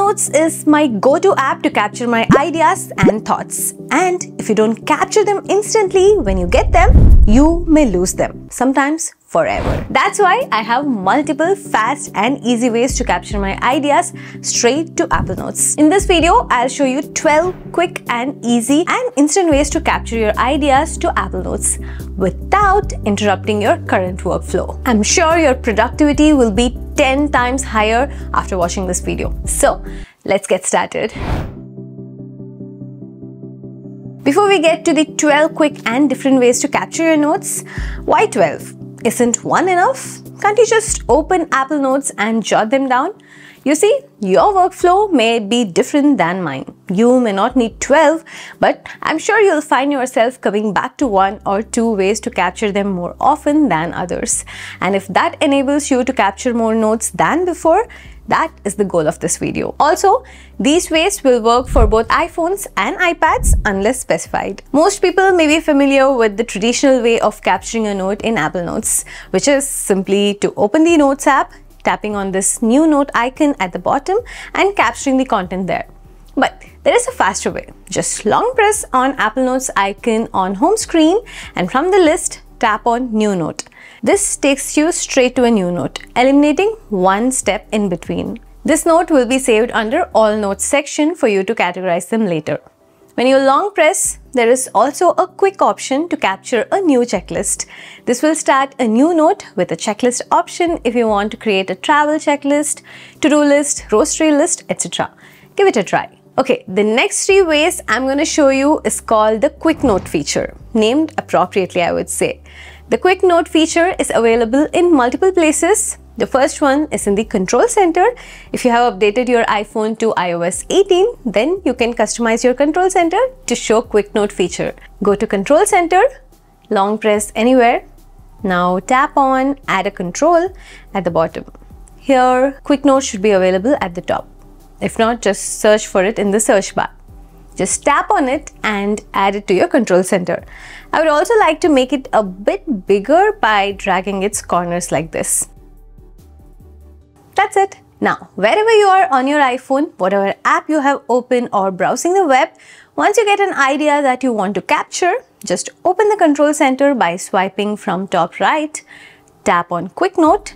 Notes is my go-to app to capture my ideas and thoughts. And if you don't capture them instantly when you get them, you may lose them, sometimes forever. That's why I have multiple fast and easy ways to capture my ideas straight to Apple Notes. In this video, I'll show you 12 quick and easy and instant ways to capture your ideas to Apple Notes without interrupting your current workflow. I'm sure your productivity will be 10 times higher after watching this video. So let's get started. Before we get to the 12 quick and different ways to capture your notes, why 12? Isn't one enough? Can't you just open Apple Notes and jot them down? You see, your workflow may be different than mine. You may not need 12, but I'm sure you'll find yourself coming back to one or two ways to capture them more often than others. And if that enables you to capture more notes than before, that is the goal of this video. Also, these ways will work for both iPhones and iPads unless specified. Most people may be familiar with the traditional way of capturing a note in Apple Notes, which is simply to open the Notes app, tapping on this new note icon at the bottom and capturing the content there. But there is a faster way. Just long press on Apple Notes icon on home screen and from the list, tap on New Note. This takes you straight to a new note, eliminating one step in between. This note will be saved under All Notes section for you to categorize them later. When you long press, there is also a quick option to capture a new checklist. This will start a new note with a checklist option if you want to create a travel checklist, to-do list, grocery list, etc. Give it a try. Okay, the next three ways I'm going to show you is called the Quick Note feature, named appropriately, I would say. The Quick Note feature is available in multiple places. The first one is in the Control Center. If you have updated your iPhone to iOS 18, then you can customize your Control Center to show Quick Note feature. Go to Control Center, long press anywhere. Now tap on Add a Control at the bottom. Here, Quick Note should be available at the top. If not, just search for it in the search bar. Just tap on it and add it to your Control Center. I would also like to make it a bit bigger by dragging its corners like this. That's it. Now, wherever you are on your iPhone, whatever app you have open or browsing the web, once you get an idea that you want to capture, just open the Control Center by swiping from top right, tap on Quick Note.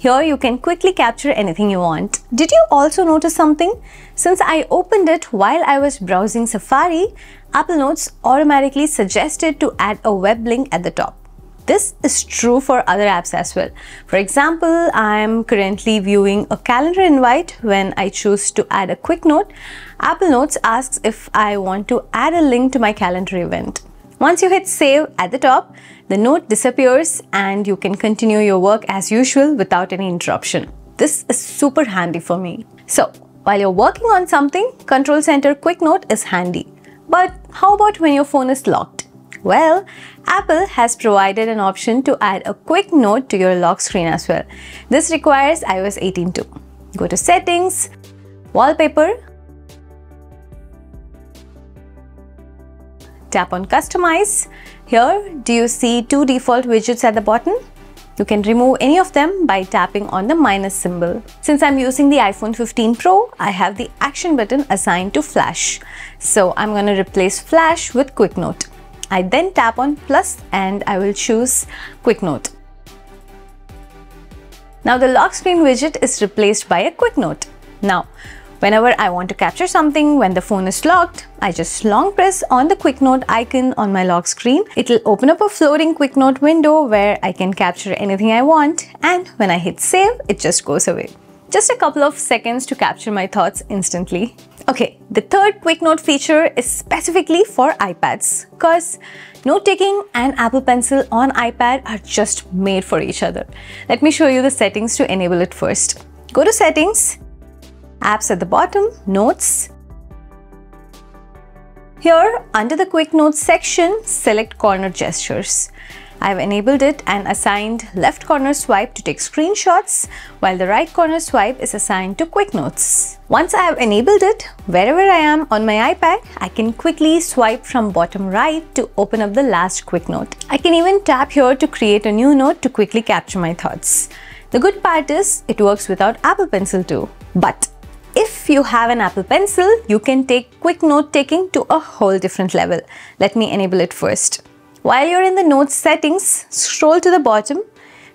Here you can quickly capture anything you want. Did you also notice something? Since I opened it while I was browsing Safari, Apple Notes automatically suggested to add a web link at the top. This is true for other apps as well. For example, I am currently viewing a calendar invite. When I choose to add a quick note, Apple Notes asks if I want to add a link to my calendar event. Once you hit save at the top, the note disappears and you can continue your work as usual without any interruption. This is super handy for me. So while you're working on something, Control Center Quick Note is handy. But how about when your phone is locked? Well, Apple has provided an option to add a quick note to your lock screen as well. This requires iOS 18 too. Go to Settings, Wallpaper, tap on Customize. Here, do you see two default widgets at the bottom? You can remove any of them by tapping on the minus symbol. Since I'm using the iPhone 15 Pro, I have the action button assigned to Flash. So I'm going to replace Flash with Quick Note. I then tap on plus and I will choose Quick Note. Now the lock screen widget is replaced by a Quick Note. Now, whenever I want to capture something when the phone is locked, I just long press on the Quick Note icon on my lock screen. It'll open up a floating Quick Note window where I can capture anything I want, and when I hit save, it just goes away. Just a couple of seconds to capture my thoughts instantly. Okay, the third Quick Note feature is specifically for iPads, because note-taking and Apple Pencil on iPad are just made for each other. Let me show you the settings to enable it first. Go to Settings, Apps at the bottom, Notes. Here, under the Quick Notes section, select corner gestures. I've enabled it and assigned left corner swipe to take screenshots, while the right corner swipe is assigned to Quick Notes. Once I have enabled it, wherever I am on my iPad, I can quickly swipe from bottom right to open up the last Quick Note. I can even tap here to create a new note to quickly capture my thoughts. The good part is, it works without Apple Pencil too. But If you have an Apple Pencil, you can take quick note taking to a whole different level. Let me enable it first. While you're in the notes settings, scroll to the bottom.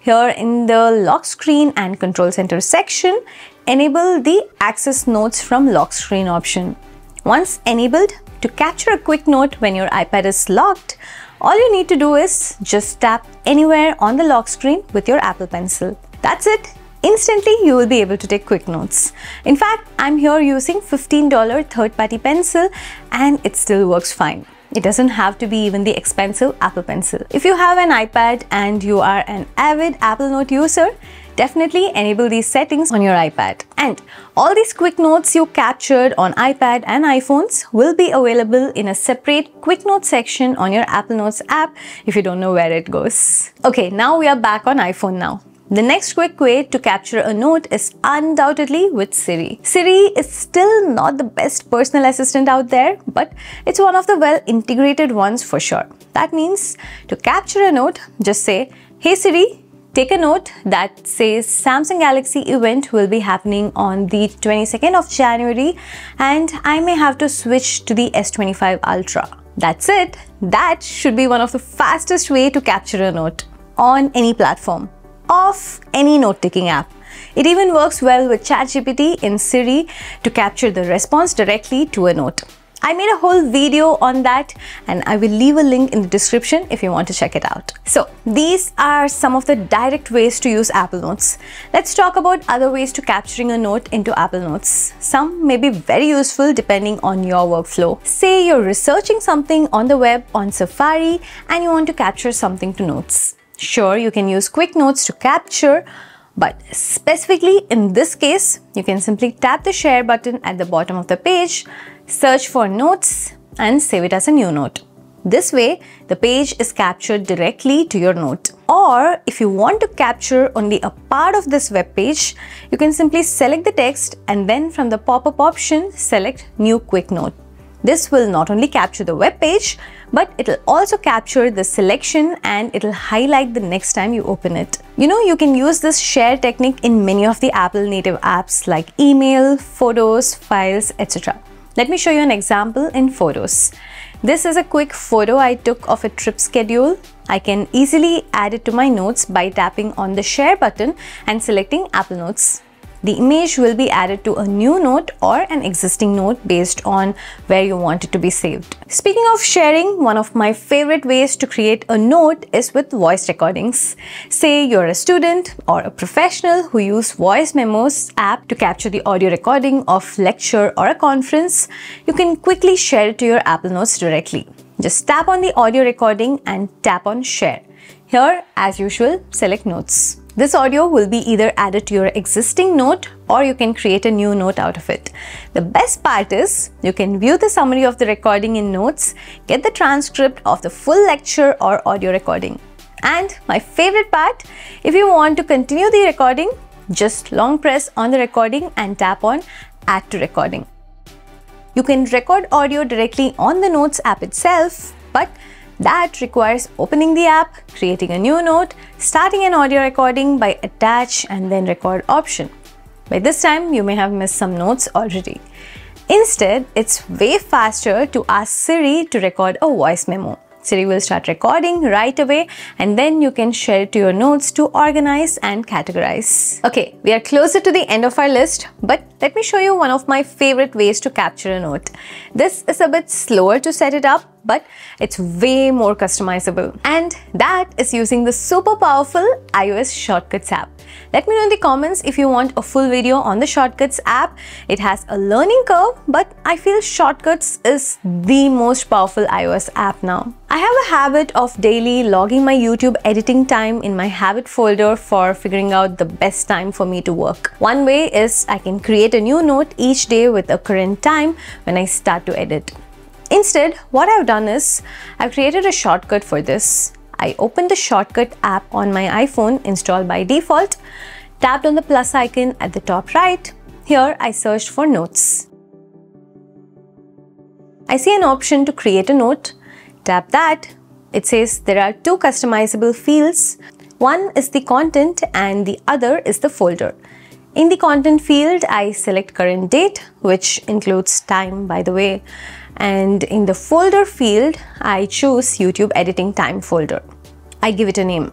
Here in the lock screen and control center section, enable the access notes from lock screen option. Once enabled, to capture a quick note when your iPad is locked, all you need to do is just tap anywhere on the lock screen with your Apple Pencil. That's it. Instantly, you will be able to take quick notes. In fact, I'm here using $15 third-party pencil and it still works fine. It doesn't have to be even the expensive Apple Pencil. If you have an iPad and you are an avid Apple Note user, definitely enable these settings on your iPad. And all these quick notes you captured on iPad and iPhones will be available in a separate quick note section on your Apple Notes app if you don't know where it goes. Okay, now we are back on iPhone now. The next quick way to capture a note is undoubtedly with Siri. Siri is still not the best personal assistant out there, but it's one of the well-integrated ones for sure. That means to capture a note, just say, "Hey Siri, take a note that says Samsung Galaxy event will be happening on the 22nd of January and I may have to switch to the S25 Ultra." That's it. That should be one of the fastest way to capture a note on any platform of any note-taking app. It even works well with ChatGPT in Siri to capture the response directly to a note. I made a whole video on that and I will leave a link in the description if you want to check it out. So these are some of the direct ways to use Apple Notes. Let's talk about other ways to capturing a note into Apple Notes. Some may be very useful depending on your workflow. Say you're researching something on the web on Safari and you want to capture something to notes. Sure, you can use quick notes to capture, but specifically in this case, you can simply tap the share button at the bottom of the page, search for notes and save it as a new note. This way, the page is captured directly to your note. Or if you want to capture only a part of this web page, you can simply select the text and then from the pop-up option, select new quick note. This will not only capture the web page, but it'll also capture the selection and it'll highlight the next time you open it. You know, you can use this share technique in many of the Apple native apps like email, photos, files, etc. Let me show you an example in photos. This is a quick photo I took of a trip schedule. I can easily add it to my notes by tapping on the share button and selecting Apple Notes. The image will be added to a new note or an existing note based on where you want it to be saved. Speaking of sharing, one of my favorite ways to create a note is with voice recordings. Say you're a student or a professional who use Voice Memos app to capture the audio recording of lecture or a conference, you can quickly share it to your Apple Notes directly. Just tap on the audio recording and tap on share. Here, as usual, select notes. This audio will be either added to your existing note or you can create a new note out of it. The best part is you can view the summary of the recording in notes, get the transcript of the full lecture or audio recording. And my favorite part, if you want to continue the recording, just long press on the recording and tap on Add to Recording. You can record audio directly on the Notes app itself, but that requires opening the app, creating a new note, starting an audio recording by attach and then record option. By this time, you may have missed some notes already. Instead, it's way faster to ask Siri to record a voice memo. Siri will start recording right away and then you can share it to your notes to organize and categorize. Okay, we are closer to the end of our list, but let me show you one of my favorite ways to capture a note. This is a bit slower to set it up, but it's way more customizable. And that is using the super powerful iOS Shortcuts app. Let me know in the comments if you want a full video on the Shortcuts app. It has a learning curve, but I feel Shortcuts is the most powerful iOS app now. I have a habit of daily logging my YouTube editing time in my habit folder for figuring out the best time for me to work. One way is I can create a new note each day with a current time when I start to edit. Instead, what I've done is I've created a shortcut for this. I opened the Shortcut app on my iPhone installed by default, tapped on the plus icon at the top right. Here I searched for notes. I see an option to create a note. Tap that. It says there are two customizable fields. One is the content and the other is the folder. In the content field, I select current date, which includes time, by the way. And in the folder field, I choose YouTube editing time folder. I give it a name.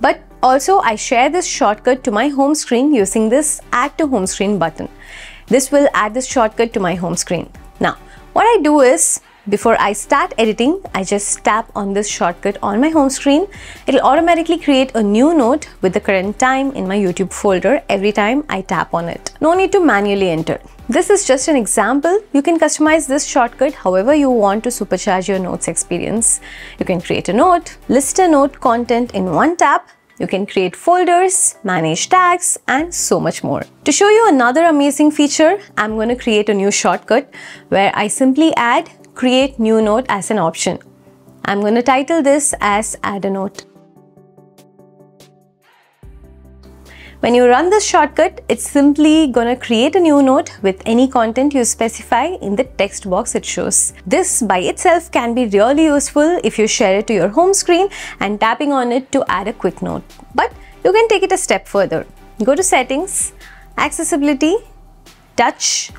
But also I share this shortcut to my home screen using this Add to Home Screen button. This will add this shortcut to my home screen. Now, what I do is, before I start editing, I just tap on this shortcut on my home screen. It'll automatically create a new note with the current time in my YouTube folder every time I tap on it. No need to manually enter. This is just an example. You can customize this shortcut however you want to supercharge your notes experience. You can create a note, list a note content in one tap. You can create folders, manage tags, and so much more. To show you another amazing feature, I'm going to create a new shortcut where I simply add Create New Note as an option. I'm going to title this as Add a Note. When you run this shortcut, it's simply going to create a new note with any content you specify in the text box it shows. This by itself can be really useful if you share it to your home screen and tapping on it to add a quick note. But you can take it a step further. Go to Settings, Accessibility, Touch,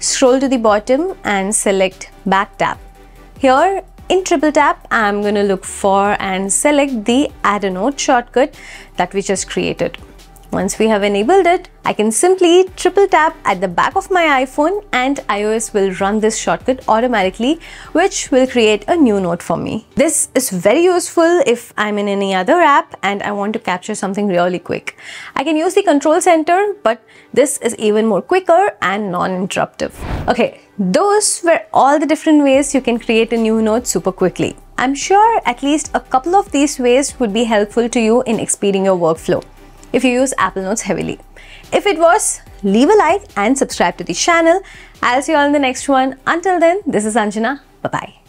scroll to the bottom and select Back tab. Here in triple tap, I'm going to look for and select the Add a Note shortcut that we just created. Once we have enabled it, I can simply triple tap at the back of my iPhone and iOS will run this shortcut automatically, which will create a new note for me. This is very useful if I'm in any other app and I want to capture something really quick. I can use the control center, but this is even more quicker and non-interruptive. Okay, those were all the different ways you can create a new note super quickly. I'm sure at least a couple of these ways would be helpful to you in expediting your workflow if you use Apple Notes heavily. If it was, leave a like and subscribe to the channel. I'll see you all in the next one. Until then, this is Anjana. Bye-bye.